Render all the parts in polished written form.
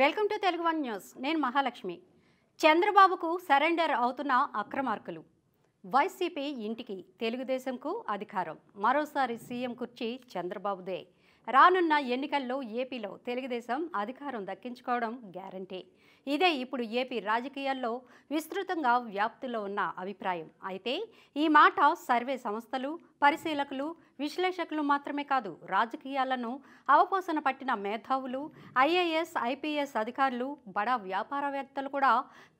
Welcome to TeluguOne news. నేను మహాలక్ష్మి. చంద్రబాబుకు surrender అవుతున్న అక్రమార్కులు, వైసీపీ ఇంటికి తెలుగుదేశంకు అధికారం. మరోసారి సీఎం కుర్చీ చంద్రబాబుదే. రానున్న ఎన్నికల్లో ఏపీలో తెలుగుదేశం అధికారం దక్కించుకోవడం గ్యారంటీ. ఇదే ఇప్పుడు ఏపీ రాజకీయాల్లో విస్తృతంగా వ్యాప్తిలో ఉన్న అభిప్రాయం. అయితే ఈ మాట సర్వే సంస్థలు, పరిశీలకులు, విశ్లేషకులు మాత్రమే కాదు, రాజకీయాలను అవపోసన పట్టిన మేధావులు, ఐఏఎస్, ఐపీఎస్ అధికారులు, బడా వ్యాపారవేత్తలు కూడా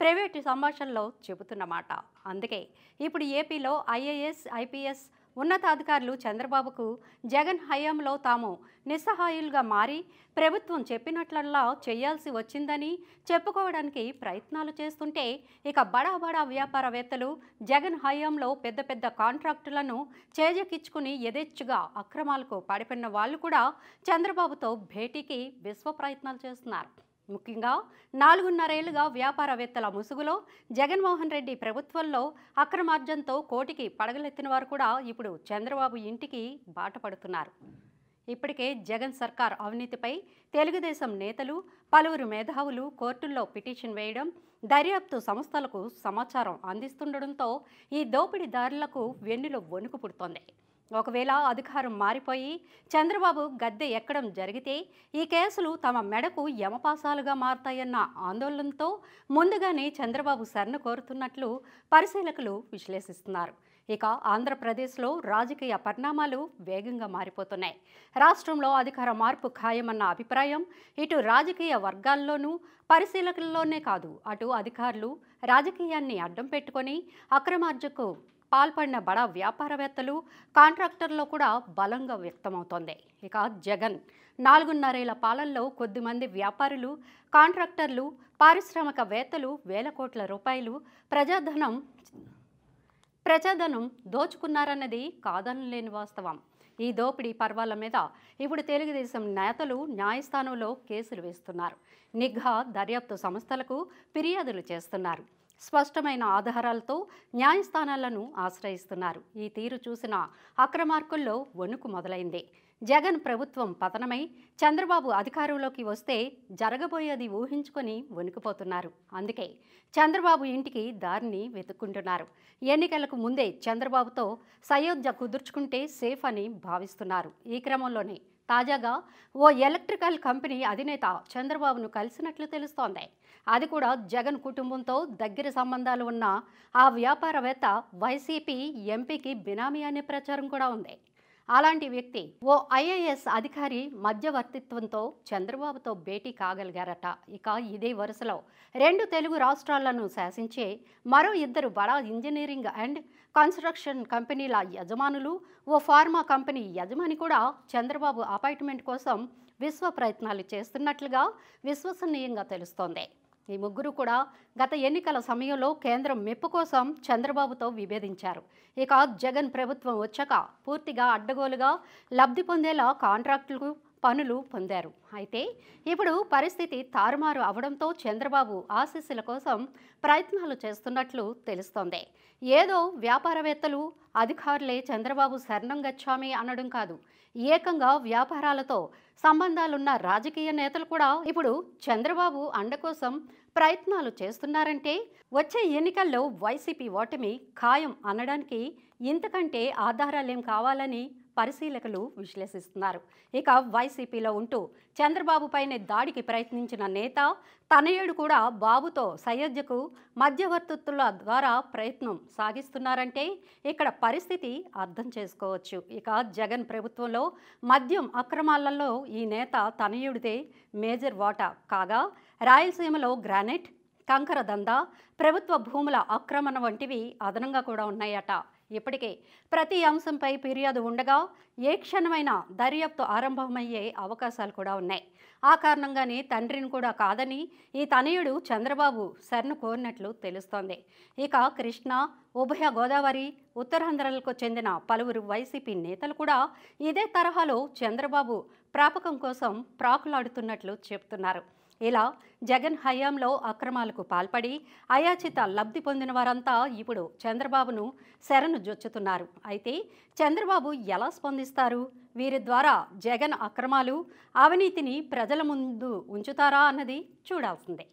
ప్రైవేటు సంభాషణలో చెబుతున్నమాట. అందుకే ఇప్పుడు ఏపీలో ఐఏఎస్, ఐపీఎస్ ఉన్నతాధికారులు చంద్రబాబుకు జగన్ హయాంలో తాము నిస్సహాయులుగా మారి ప్రభుత్వం చెప్పినట్లల్లా చేయాల్సి వచ్చిందని చెప్పుకోవడానికి ప్రయత్నాలు చేస్తుంటే, ఇక బడా బడా వ్యాపారవేత్తలు జగన్ హయాంలో పెద్ద పెద్ద కాంట్రాక్టులను చేజెక్కించుకుని యథేచ్ఛగా అక్రమాలకు పాల్పడిన వాళ్ళు కూడా చంద్రబాబుతో భేటీకి విశ్వ ప్రయత్నాలు చేస్తున్నారు. ముఖ్యంగా 4.5 ఏళ్లుగా వ్యాపారవేత్తల ముసుగులో జగన్మోహన్ రెడ్డి ప్రభుత్వంలో అక్రమార్జనతో కోటికి పడగలెత్తిన వారు కూడా ఇప్పుడు చంద్రబాబు ఇంటికి బాటపడుతున్నారు. ఇప్పటికే జగన్ సర్కార్ అవినీతిపై తెలుగుదేశం నేతలు, పలువురు మేధావులు కోర్టుల్లో పిటిషన్ వేయడం, దర్యాప్తు సంస్థలకు సమాచారం అందిస్తుండడంతో ఈ దోపిడీదారులకు వెన్నులో వణుకు పుడుతోంది. ఒకవేళ అధికారం మారిపోయి చంద్రబాబు గద్దె ఎక్కడం జరిగితే ఈ కేసులు తమ మెడకు యమపాసాలుగా మారతాయన్న ఆందోళనతో ముందుగానే చంద్రబాబు శరణు కోరుతున్నట్లు పరిశీలకులు విశ్లేషిస్తున్నారు. ఇక ఆంధ్రప్రదేశ్లో రాజకీయ పరిణామాలు వేగంగా మారిపోతున్నాయి. రాష్ట్రంలో అధికార మార్పు ఖాయమన్న అభిప్రాయం ఇటు రాజకీయ వర్గాల్లోనూ, పరిశీలకుల్లోనే కాదు, అటు అధికారులు రాజకీయాన్ని అడ్డం పెట్టుకొని అక్రమార్జనకు పాల్పడిన బడా వ్యాపారవేత్తలు, కాంట్రాక్టర్లో కూడా బలంగా వ్యక్తమవుతోంది. ఇక జగన్ 4.5 ఏళ్ల పాలనలో కొద్దిమంది వ్యాపారులు, కాంట్రాక్టర్లు, పారిశ్రామికవేత్తలు వేల కోట్ల రూపాయలు ప్రజాధనం దోచుకున్నారన్నది కాదనలేని వాస్తవం. ఈ దోపిడీ పర్వాల మీద ఇప్పుడు తెలుగుదేశం నేతలు న్యాయస్థానంలో కేసులు వేస్తున్నారు. నిఘా, దర్యాప్తు సంస్థలకు ఫిర్యాదులు చేస్తున్నారు. స్పష్టమైన ఆధారాలతో న్యాయస్థానాలను ఆశ్రయిస్తున్నారు. ఈ తీరు చూసిన అక్రమార్కుల్లో వణుకు మొదలైంది. జగన్ ప్రభుత్వం పతనమై చంద్రబాబు అధికారంలోకి వస్తే జరగబోయేది ఊహించుకొని వణికిపోతున్నారు. అందుకే చంద్రబాబు ఇంటికి దారిని వెతుక్కుంటున్నారు. ఎన్నికలకు ముందే చంద్రబాబుతో సయోధ్య కుదుర్చుకుంటే సేఫ్ అని భావిస్తున్నారు. ఈ క్రమంలోనే తాజాగా ఓ ఎలక్ట్రికల్ కంపెనీ అధినేత చంద్రబాబును కలిసినట్లు తెలుస్తోంది. అది కూడా జగన్ కుటుంబంతో దగ్గర సంబంధాలు ఉన్న ఆ వ్యాపారవేత్త వైసీపీ ఎంపీకి బినామీ అనే ప్రచారం కూడా ఉంది. అలాంటి వ్యక్తి, ఓ ఐఏఎస్ అధికారి మధ్యవర్తిత్వంతో చంద్రబాబుతో భేటీ కాగలిగారట. ఇక ఇదే వరుసలో 2 తెలుగు రాష్ట్రాలను శాసించే మరో 2 బడా ఇంజనీరింగ్ అండ్ కన్స్ట్రక్షన్ కంపెనీల యజమానులు, ఓ ఫార్మా కంపెనీ యజమాని కూడా చంద్రబాబు అపాయింట్మెంట్ కోసం విశ్వ ప్రయత్నాలు చేస్తున్నట్లుగా విశ్వసనీయంగా తెలుస్తోంది. ఈ ముగ్గురు కూడా గత ఎన్నికల సమయంలో కేంద్రం మెప్పు కోసం చంద్రబాబుతో విభేదించారు. ఇక జగన్ ప్రభుత్వం వచ్చాక పూర్తిగా అడ్డగోలుగా లబ్ధి పొందేలా కాంట్రాక్టులు, పనులు పొందారు. అయితే ఇప్పుడు పరిస్థితి తారుమారు అవడంతో చంద్రబాబు ఆశీస్సుల కోసం ప్రయత్నాలు చేస్తున్నట్లు తెలుస్తోంది. ఏదో వ్యాపారవేత్తలు, అధికారులే చంద్రబాబు శరణం గచ్చామి అనడం కాదు, ఏకంగా వ్యాపారాలతో సంబంధాలున్న రాజకీయ నేతలు కూడా ఇప్పుడు చంద్రబాబు అండ కోసం ప్రయత్నాలు చేస్తున్నారంటే వచ్చే ఎన్నికల్లో వైసీపీ ఓటమి ఖాయం అనడానికి ఇంతకంటే ఆధారాలేం కావాలని పరిశీలకులు విశ్లేషిస్తున్నారు. ఇక వైసీపీలో ఉంటూ చంద్రబాబుపైనే దాడికి ప్రయత్నించిన నేత తనయుడు కూడా బాబుతో సయోధ్యకు మధ్యవర్తుల ద్వారా ప్రయత్నం సాగిస్తున్నారంటే ఇక్కడ పరిస్థితి అర్థం చేసుకోవచ్చు. ఇక జగన్ ప్రభుత్వంలో మద్యం అక్రమాలలో ఈ నేత తనయుడిదే మేజర్ వాటా కాగా, రాయలసీమలో గ్రానైట్, కంకర దందా, ప్రభుత్వ భూముల ఆక్రమణ వంటివి అదనంగా కూడా ఉన్నాయట. ఇప్పటికే ప్రతి అంశంపై ఫిర్యాదు ఉండగా ఏ క్షణమైన దర్యాప్తు ఆరంభమయ్యే అవకాశాలు కూడా ఉన్నాయి. ఆ కారణంగానే తండ్రిని కూడా కాదని ఈ తనయుడు చంద్రబాబు శరణు కోరినట్లు తెలుస్తోంది. ఇక కృష్ణా, ఉభయ గోదావరి, ఉత్తరాంధ్రలకు చెందిన పలువురు వైసీపీ నేతలు కూడా ఇదే తరహాలో చంద్రబాబు ప్రాపకం కోసం ప్రాకులాడుతున్నట్లు చెప్తున్నారు. ఇలా జగన్ హయాంలో అక్రమాలకు పాల్పడి అయాచిత లబ్ధి పొందిన వారంతా ఇప్పుడు చంద్రబాబును శరణు జొచ్చుతున్నారు. అయితే చంద్రబాబు ఎలా స్పందిస్తారు? వీరి ద్వారా జగన్ అక్రమాలు అవినీతిని ప్రజల ముందు ఉంచుతారా అన్నది చూడాల్సిందే.